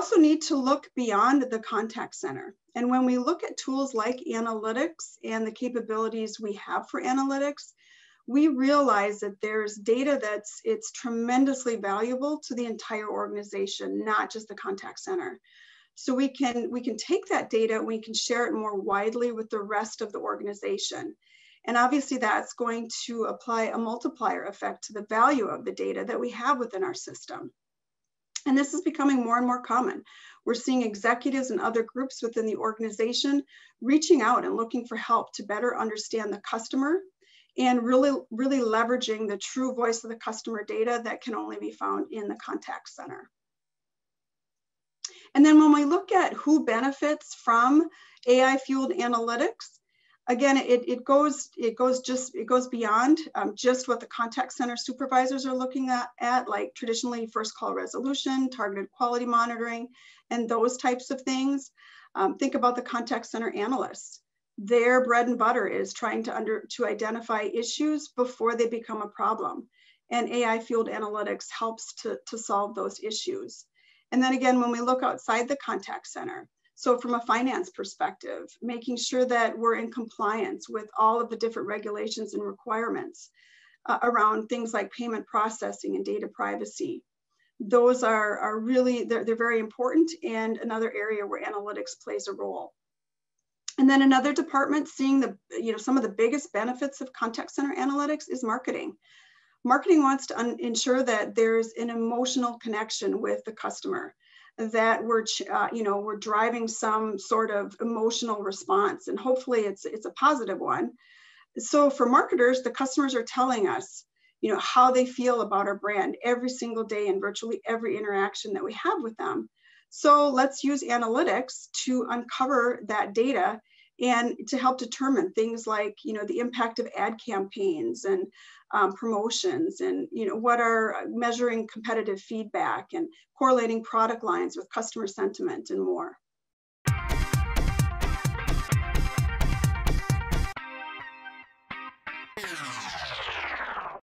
also need to look beyond the contact center. And when we look at tools like analytics and the capabilities we have for analytics, we realize that there's data it's tremendously valuable to the entire organization, not just the contact center. So we can take that data and we can share it more widely with the rest of the organization. And obviously that's going to apply a multiplier effect to the value of the data that we have within our system. And this is becoming more and more common. We're seeing executives and other groups within the organization reaching out and looking for help to better understand the customer and really leveraging the true voice of the customer data that can only be found in the contact center. And then when we look at who benefits from AI-fueled analytics, again, it goes beyond just what the contact center supervisors are looking at, like traditionally first call resolution, targeted quality monitoring, and those types of things. Think about the contact center analysts. Their bread and butter is trying to identify issues before they become a problem. And AI-fueled analytics helps to solve those issues. And then again, when we look outside the contact center, so from a finance perspective, making sure that we're in compliance with all of the different regulations and requirements around things like payment processing and data privacy. Those are really, they're very important, and another area where analytics plays a role. And then another department seeing some of the biggest benefits of contact center analytics is marketing. Marketing wants to ensure that there's an emotional connection with the customer, that we're driving some sort of emotional response, and hopefully it's a positive one. So for marketers, the customers are telling us, how they feel about our brand every single day and virtually every interaction that we have with them. So let's use analytics to uncover that data and to help determine things like, the impact of ad campaigns and promotions, and what are measuring competitive feedback and correlating product lines with customer sentiment and more.